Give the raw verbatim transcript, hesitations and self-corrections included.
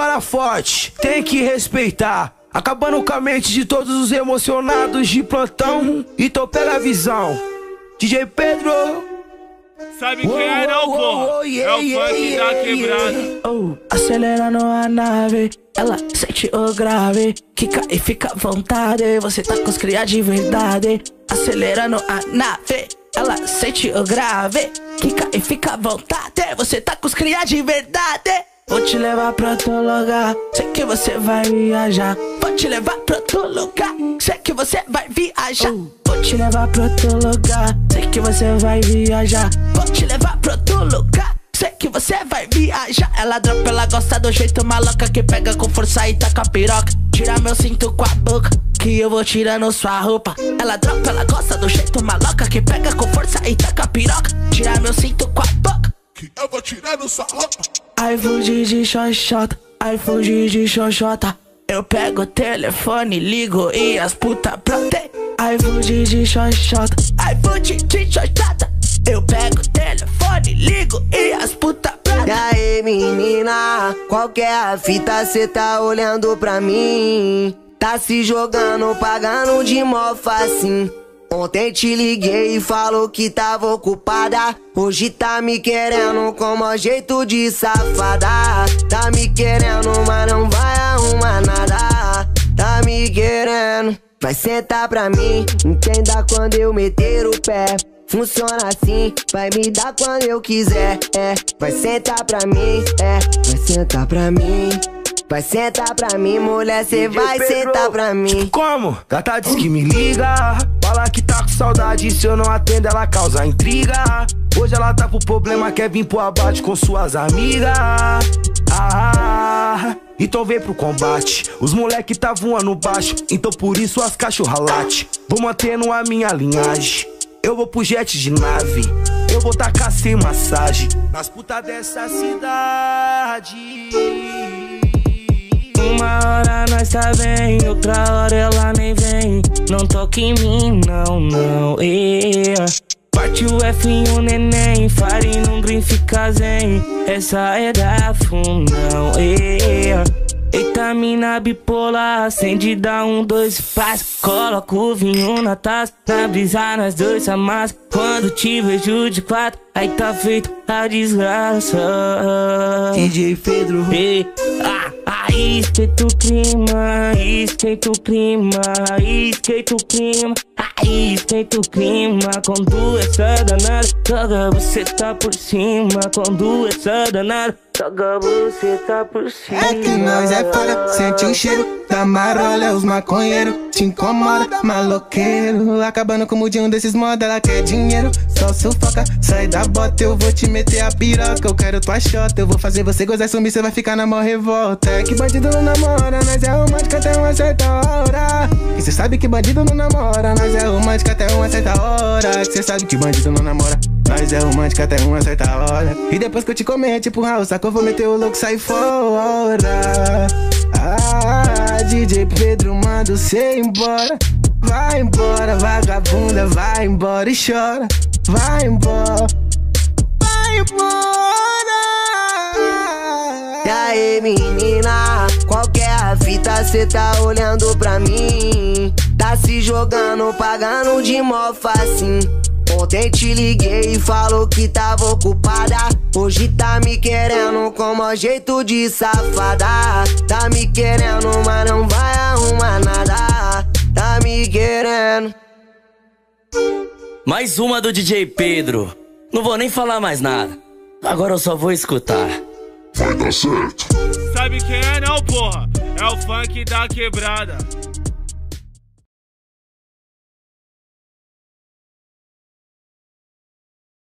cara forte, tem que respeitar. Acabando com a mente de todos os emocionados de plantão. Então pega a visão, D J Pedro. Sabe quem é não, pô? É o Funk da Quebrada. Acelerando a nave, ela sente o grave. Quica e fica à vontade, você tá com os cria de verdade. Acelerando a nave, ela sente o grave. Quica e fica à vontade, você tá com os cria de verdade. Vou te levar pra outro lugar, sei que você vai viajar. Vou te levar pra outro lugar, sei que você vai viajar. Vou te levar pra outro lugar, sei que você vai viajar. Vou te levar pra outro lugar, sei que você vai viajar. Ela dropa, ela gosta do jeito maloca, que pega com força e taca a piroca. Tira meu cinto com a boca, que eu vou tirando sua roupa. Ela dropa, ela gosta do jeito maloca, que pega com força e taca a piroca. Tira meu cinto com a boca, que eu vou tirando sua roupa. Ai, fugi de xoxota, ai, fugi de xoxota. Eu pego o telefone, ligo e as puta brote. Ai, fugi de xoxota, ai, fugi de xoxota. Eu pego o telefone, ligo e as puta brote. E aí, menina, qual que é a fita? Cê tá olhando pra mim, tá se jogando, pagando de mó facinho. Ontem te liguei e falou que tava ocupada. Hoje tá me querendo como a jeito de safada. Tá me querendo, mas não vai arrumar nada. Tá me querendo, vai sentar pra mim. Entenda quando eu meter o pé. Funciona assim, vai me dar quando eu quiser. É, vai sentar pra mim, é, vai sentar pra mim. Vai sentar pra mim, mulher, cê vai Pedro. Sentar pra mim. Como? Gata diz que me liga, fala que tá com saudade, se eu não atendo ela causa intriga. Hoje ela tá pro problema, quer vir pro abate com suas amigas. Ah, então vem pro combate, os moleque tá voando baixo, então por isso as cachorra late. Vou mantendo a minha linhagem, eu vou pro jet de nave, eu vou tacar sem massagem nas putas dessa cidade. Uma hora nós tá bem, outra hora ela nem vem. Não toque em mim, não, não, yeah. Parte o F um neném, farinha num green fica zen. Essa é da fundão, yeah. Eita mina bipolar, acende, dá um, dois, faz. Coloca o vinho na taça, na brisa nós dois amassa. Quando te vejo de quatro, aí tá feito a desgraça. D J Pedro, hey, ah, ah, esquenta o clima, esquenta o clima, esquenta o clima, ah, esquenta o clima. Quando essa danada joga, você tá por cima. Quando essa danada joga, você tá por cima. É que nós é foda, sente o cheiro da marola, os maconheiros te incomoda, maloqueiro. Acabando com o mudinho desses moda, ela quer dinheiro, só sufoca, sai da bota, eu vou te meter a piroca. Eu quero tua xota, eu vou fazer você gozar e sumir, cê vai ficar na mó revolta. É que bandido não namora, nós é romântica até uma certa hora. E cê sabe que bandido não namora, nós é romântica até uma certa hora. Cê sabe que bandido não namora, nós é romântica até uma certa hora. E depois que eu te comer, tipo Raul, saco, eu vou meter o louco, sai fora. Ah, D J Pedro manda cê embora. Vai embora, vagabunda, vai embora e chora. Vai embora, vai embora. E aí, menina, qual que é a fita? Cê tá olhando pra mim, tá se jogando, pagando de mó facinho. Ontem te liguei e falou que tava ocupada. Hoje tá me querendo como a jeito de safada. Tá me querendo, mas não vai arrumar nada. Tá me querendo. Mais uma do D J Pedro. Não vou nem falar mais nada, agora eu só vou escutar. Vai dar certo. Sabe quem é não, porra? É o Funk da Quebrada.